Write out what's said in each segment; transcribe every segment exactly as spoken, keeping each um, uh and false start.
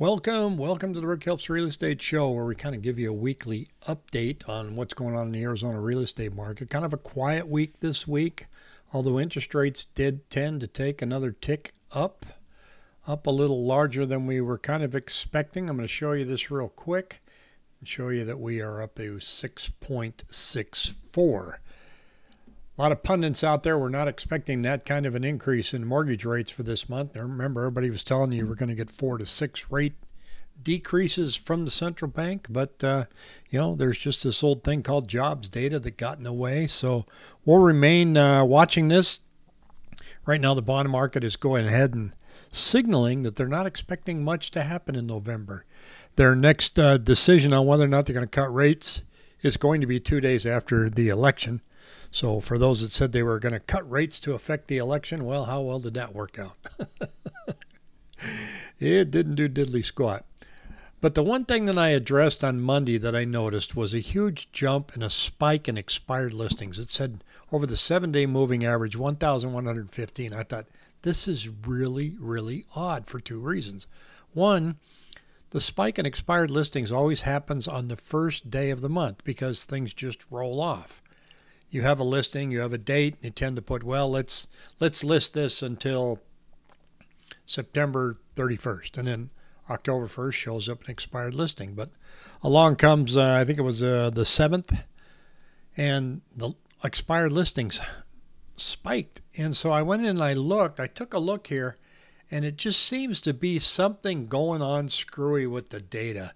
Welcome, welcome to the Rick Helps Real Estate Show, where we kind of give you a weekly update on what's going on in the Arizona real estate market. Kind of a quiet week this week, although interest rates did tend to take another tick up, up a little larger than we were kind of expecting. I'm going to show you this real quick and show you that we are up to six point six four. A lot of pundits out there were not expecting that kind of an increase in mortgage rates for this month. I remember everybody was telling you we're going to get four to six rate decreases from the central bank, but uh, you know, there's just this old thing called jobs data that got in the way. So we'll remain uh, watching this. Right now, the bond market is going ahead and signaling that they're not expecting much to happen in November. Their next uh, decision on whether or not they're going to cut rates is going to be two days after the election. So for those that said they were going to cut rates to affect the election, well, how well did that work out? It didn't do diddly squat. But the one thing that I addressed on Monday that I noticed was a huge jump and a spike in expired listings. It said over the seven-day moving average, one thousand one hundred fifteen. I thought, this is really, really odd for two reasons. One, the spike in expired listings always happens on the first day of the month because things just roll off. You have a listing, you have a date, and you tend to put, well, let's let's list this until September thirty-first, and then October first shows up an expired listing. But along comes, uh, I think it was uh, the seventh, and the expired listings spiked. And so I went in and I looked, I took a look here, and it just seems to be something going on screwy with the data.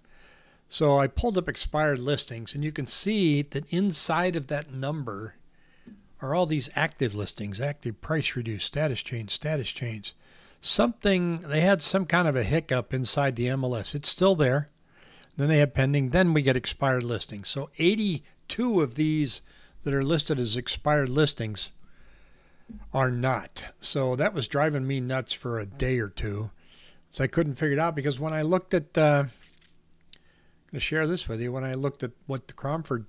So I pulled up expired listings, and you can see that inside of that number are all these active listings, active, price reduced, status change, status change. Something, they had some kind of a hiccup inside the M L S. It's still there. Then they have pending. Then we get expired listings. So eighty-two of these that are listed as expired listings are not. So that was driving me nuts for a day or two. So I couldn't figure it out, because when I looked at... Uh, to share this with you, when I looked at what the Cromford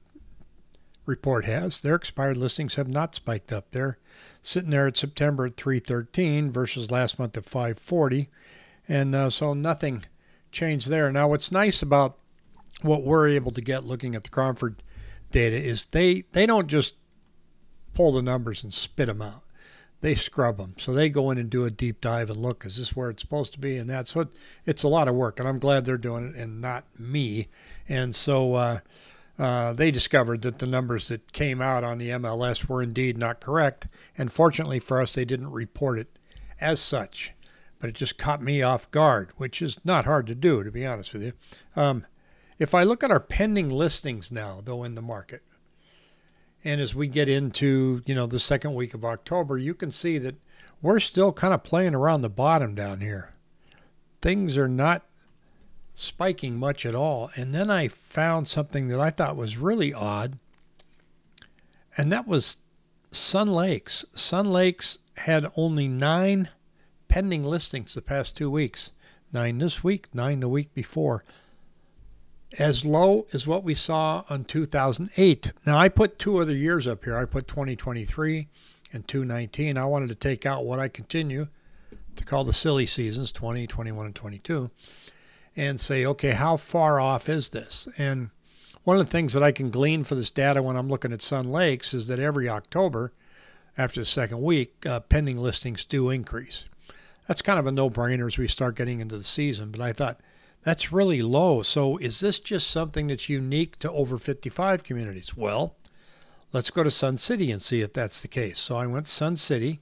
report has, their expired listings have not spiked up. They're sitting there at September at three thirteen versus last month at five forty, and uh, so nothing changed there. Now, what's nice about what we're able to get looking at the Cromford data is they they don't just pull the numbers and spit them out. They scrub them. So they go in and do a deep dive and look, is this where it's supposed to be? And that's what, it's a lot of work, and I'm glad they're doing it and not me. And so uh, uh, they discovered that the numbers that came out on the M L S were indeed not correct. And fortunately for us, they didn't report it as such, but it just caught me off guard, which is not hard to do, to be honest with you. Um, if I look at our pending listings now, though, in the market, and as we get into, you know, the second week of October, you can see that we're still kind of playing around the bottom down here. Things are not spiking much at all. And then I found something that I thought was really odd, and that was Sun Lakes. Sun Lakes had only nine pending listings the past two weeks. Nine this week, nine the week before. As low as what we saw on two thousand eight. Now, I put two other years up here. I put twenty twenty-three and two nineteen. I wanted to take out what I continue to call the silly seasons, twenty, twenty-one, and twenty-two, and say, okay, how far off is this? And one of the things that I can glean for this data when I'm looking at Sun Lakes is that every October, after the second week, uh, pending listings do increase. That's kind of a no-brainer as we start getting into the season, but I thought, that's really low. So is this just something that's unique to over fifty-five communities? Well, let's go to Sun City and see if that's the case. So I went to Sun City,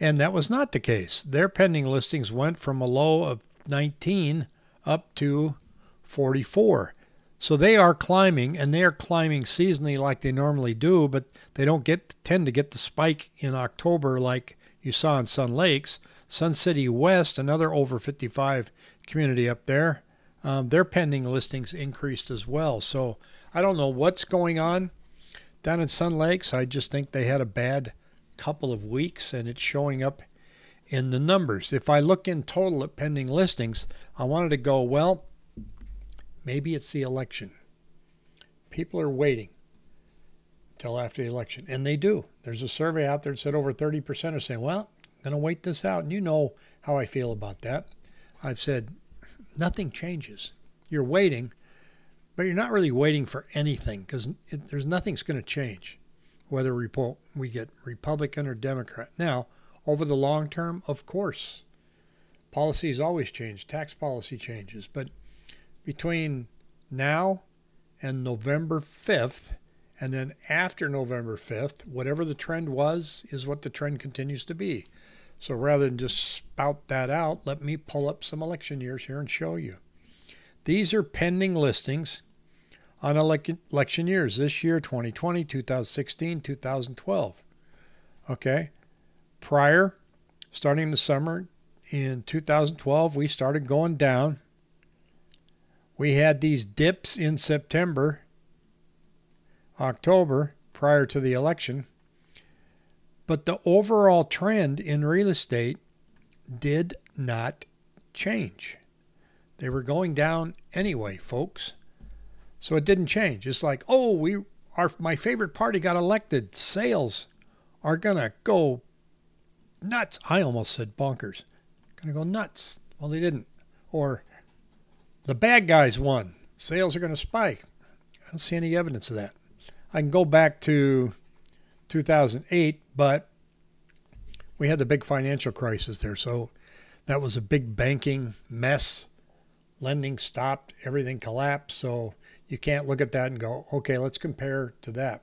and that was not the case. Their pending listings went from a low of nineteen up to forty-four. So they are climbing, and they are climbing seasonally like they normally do, but they don't get tend to get the spike in October like you saw in Sun Lakes. Sun City West, another over fifty-five community up there, um, their pending listings increased as well. So I don't know what's going on down in Sun Lakes. I just think they had a bad couple of weeks, and it's showing up in the numbers. If I look in total at pending listings, I wanted to go, well, maybe it's the election. People are waiting till after the election, and they do. There's a survey out there that said over thirty percent are saying, well, going to wait this out, and you know how I feel about that. I've said nothing changes. You're waiting, but you're not really waiting for anything, because there's nothing's going to change, whether we get Republican or Democrat. Now, over the long term, of course, policies always change. Tax policy changes. But between now and November fifth, and then after November fifth, whatever the trend was is what the trend continues to be. So rather than just spout that out, let me pull up some election years here and show you. These are pending listings on election years. This year, twenty twenty, two thousand sixteen, two thousand twelve. Okay. Prior, starting the summer in two thousand twelve, we started going down. We had these dips in September, October, prior to the election. But the overall trend in real estate did not change. They were going down anyway, folks. So it didn't change. It's like, oh, we our my favorite party got elected. Sales are going to go nuts. I almost said bonkers. Going to go nuts. Well, they didn't. Or the bad guys won. Sales are going to spike. I don't see any evidence of that. I can go back to two thousand eight, but we had the big financial crisis there. So that was a big banking mess. Lending stopped. Everything collapsed. So you can't look at that and go, okay, let's compare to that.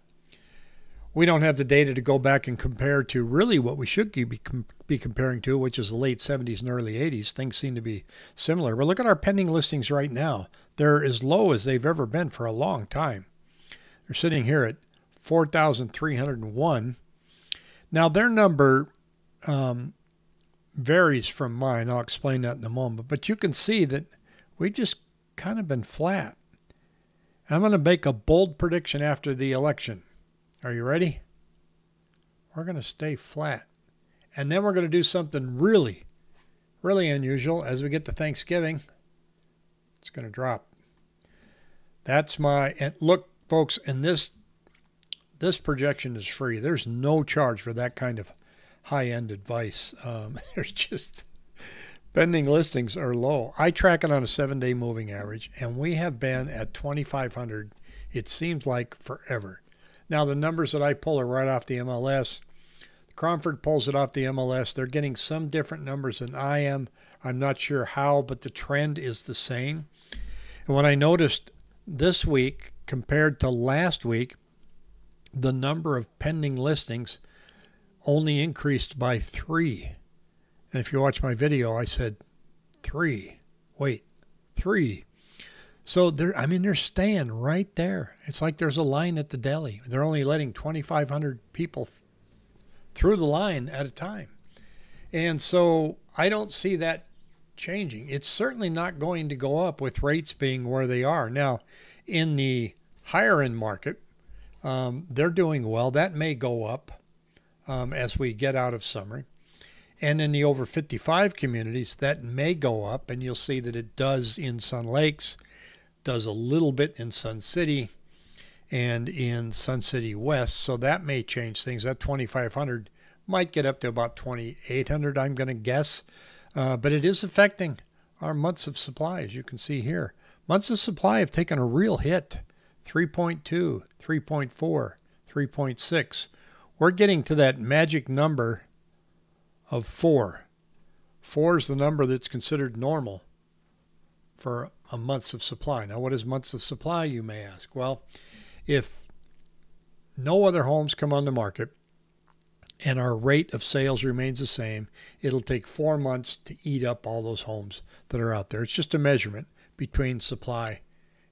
We don't have the data to go back and compare to really what we should be be comparing to, which is the late seventies and early eighties. Things seem to be similar. But look at our pending listings right now. They're as low as they've ever been for a long time. They're sitting here at four thousand three hundred one. Now, their number um, varies from mine. I'll explain that in a moment. But you can see that we've just kind of been flat. I'm going to make a bold prediction after the election. Are you ready? We're going to stay flat. And then we're going to do something really, really unusual. As we get to Thanksgiving, it's going to drop. That's my, and look, folks, and this, this projection is free. There's no charge for that kind of high-end advice. Um, there's just, pending listings are low. I track it on a seven-day moving average, and we have been at twenty-five hundred, it seems like forever. Now, the numbers that I pull are right off the M L S. Cromford pulls it off the M L S. They're getting some different numbers than I am. I'm not sure how, but the trend is the same. And what I noticed this week compared to last week, the number of pending listings only increased by three. And if you watch my video, I said three. Wait, three. So, they're, I mean, they're staying right there. It's like there's a line at the deli. They're only letting twenty-five hundred people th through the line at a time. And so I don't see that changing. It's certainly not going to go up with rates being where they are. Now, in the higher-end market, um, they're doing well. That may go up um, as we get out of summer. And in the over fifty-five communities, that may go up, and you'll see that it does in Sun Lakes, does a little bit in Sun City and in Sun City West. So that may change things. That twenty-five hundred might get up to about twenty-eight hundred, I'm going to guess. Uh, but it is affecting our months of supply, as you can see here. Months of supply have taken a real hit. three point two, three point four, three point six. We're getting to that magic number of four. Four is the number that's considered normal for a month's of supply. Now, what is months of supply, you may ask? Well, if no other homes come on the market and our rate of sales remains the same, it'll take four months to eat up all those homes that are out there. It's just a measurement between supply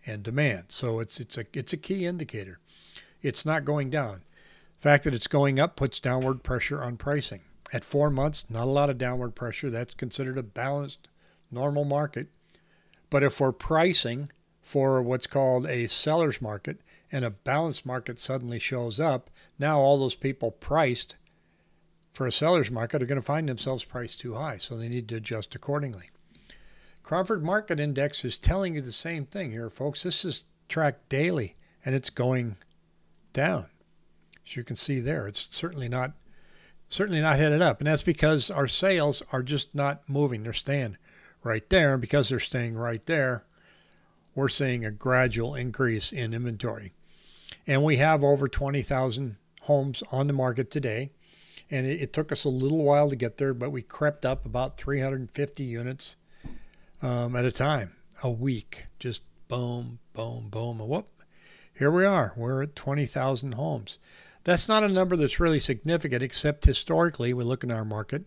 and demand. So it's it's a it's a key indicator. It's not going down. The fact that it's going up puts downward pressure on pricing. At four months, not a lot of downward pressure. That's considered a balanced, normal market. But if we're pricing for what's called a seller's market and a balanced market suddenly shows up, now all those people priced for a seller's market are going to find themselves priced too high, so they need to adjust accordingly. Cromford Market Index is telling you the same thing here, folks. This is tracked daily, and it's going down. As you can see there, it's certainly not, certainly not headed up, and that's because our sales are just not moving. They're staying right there. And because they're staying right there, we're seeing a gradual increase in inventory. And we have over twenty thousand homes on the market today. And it, it took us a little while to get there, but we crept up about three hundred fifty units um, at a time, a week. Just boom, boom, boom, and whoop. Here we are. We're at twenty thousand homes. That's not a number that's really significant, except historically, we look in our market,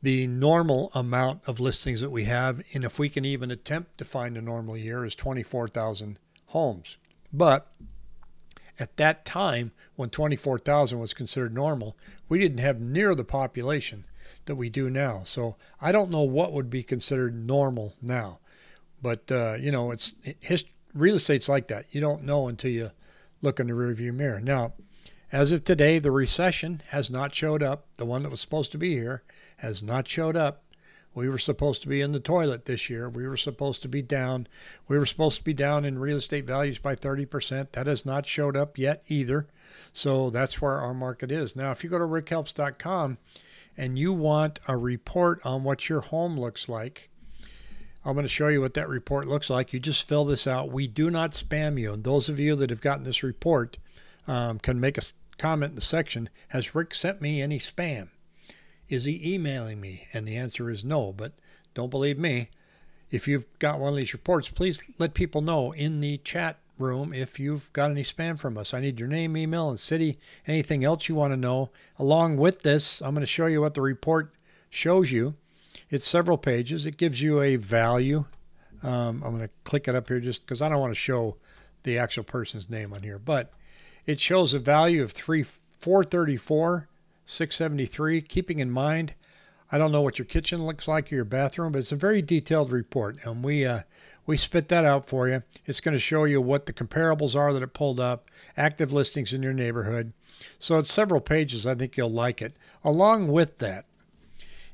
the normal amount of listings that we have, and if we can even attempt to find a normal year, is twenty-four thousand homes. But at that time, when twenty-four thousand was considered normal, we didn't have near the population that we do now. So I don't know what would be considered normal now. But, uh, you know, it's hist- real estate's like that. You don't know until you look in the rearview mirror. Now, as of today, the recession has not showed up. The one that was supposed to be here has not showed up. We were supposed to be in the toilet this year. We were supposed to be down. We were supposed to be down in real estate values by thirty percent. That has not showed up yet either. So that's where our market is. Now, if you go to rick helps dot com and you want a report on what your home looks like, I'm going to show you what that report looks like. You just fill this out. We do not spam you. And those of you that have gotten this report um, can make a comment in the section, has Rick sent me any spam? Is he emailing me? And the answer is no, but don't believe me. If you've got one of these reports, please let people know in the chat room if you've got any spam from us. I need your name, email, and city, anything else you want to know. Along with this, I'm going to show you what the report shows you. It's several pages. It gives you a value. Um, I'm going to click it up here just because I don't want to show the actual person's name on here, but it shows a value of three four three four six seven three, keeping in mind, I don't know what your kitchen looks like or your bathroom, but it's a very detailed report, and we uh, we spit that out for you. It's going to show you what the comparables are that it pulled up, active listings in your neighborhood. So it's several pages. I think you'll like it. Along with that,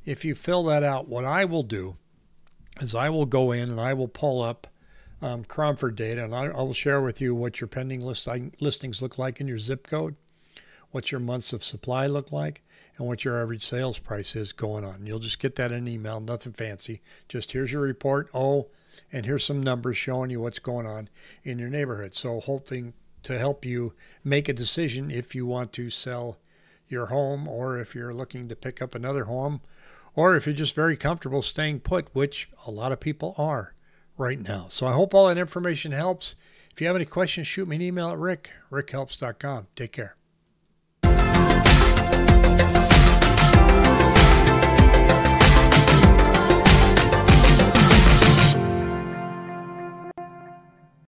if you fill that out, what I will do is I will go in and I will pull up Um, Cromford data, and I, I will share with you what your pending list, listings look like in your zip code, what your months of supply look like, and what your average sales price is going on. You'll just get that in an email, nothing fancy. Just here's your report, oh, and here's some numbers showing you what's going on in your neighborhood. So hoping to help you make a decision if you want to sell your home, or if you're looking to pick up another home, or if you're just very comfortable staying put, which a lot of people are right now. So I hope all that information helps. If you have any questions, shoot me an email at rick, rick helps dot com. Take care.